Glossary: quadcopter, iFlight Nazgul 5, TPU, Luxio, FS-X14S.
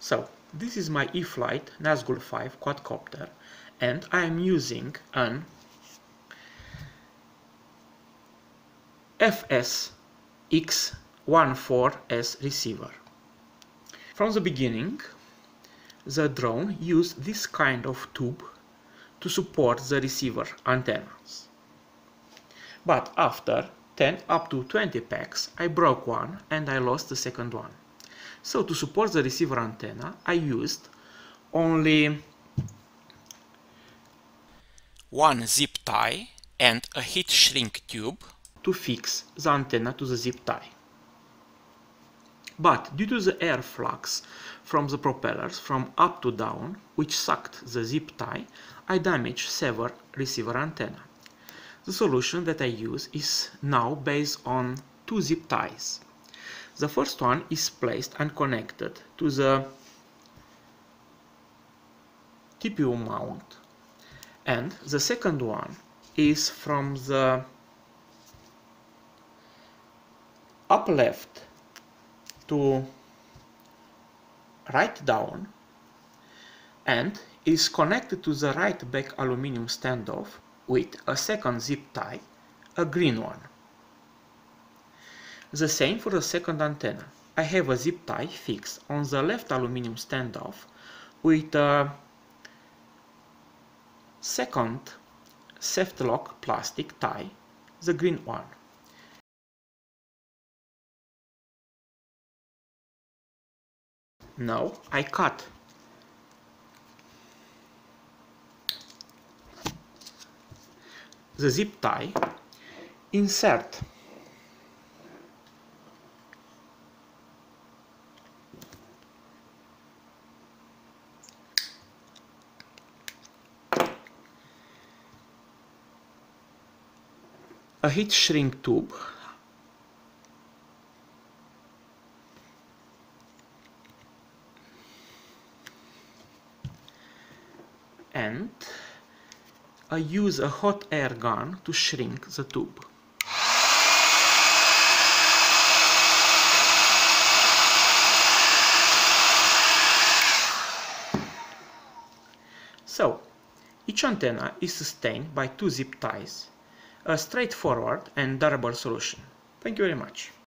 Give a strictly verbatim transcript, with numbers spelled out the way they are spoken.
So this is my iFlight Nazgul five quadcopter, and I am using an F S X fourteen S receiver. From the beginning, the drone used this kind of tube to support the receiver antennas. But after ten up to twenty packs, I broke one and I lost the second one. So to support the receiver antenna, I used only one zip tie and a heat shrink tube to fix the antenna to the zip tie. But due to the air flux from the propellers from up to down, which sucked the zip tie, I damaged several receiver antenna. The solution that I use is now based on two zip ties. The first one is placed and connected to the T P U mount, and the second one is from the up left to right down and is connected to the right back aluminum standoff with a second zip tie, a green one. The same for the second antenna. I have a zip tie fixed on the left aluminum standoff with a second Safelock plastic tie, the green one. Now I cut the zip tie, insert a heat shrink tube, and I use a hot air gun to shrink the tube. So, each antenna is sustained by two zip ties. A straightforward and durable solution. Thank you very much.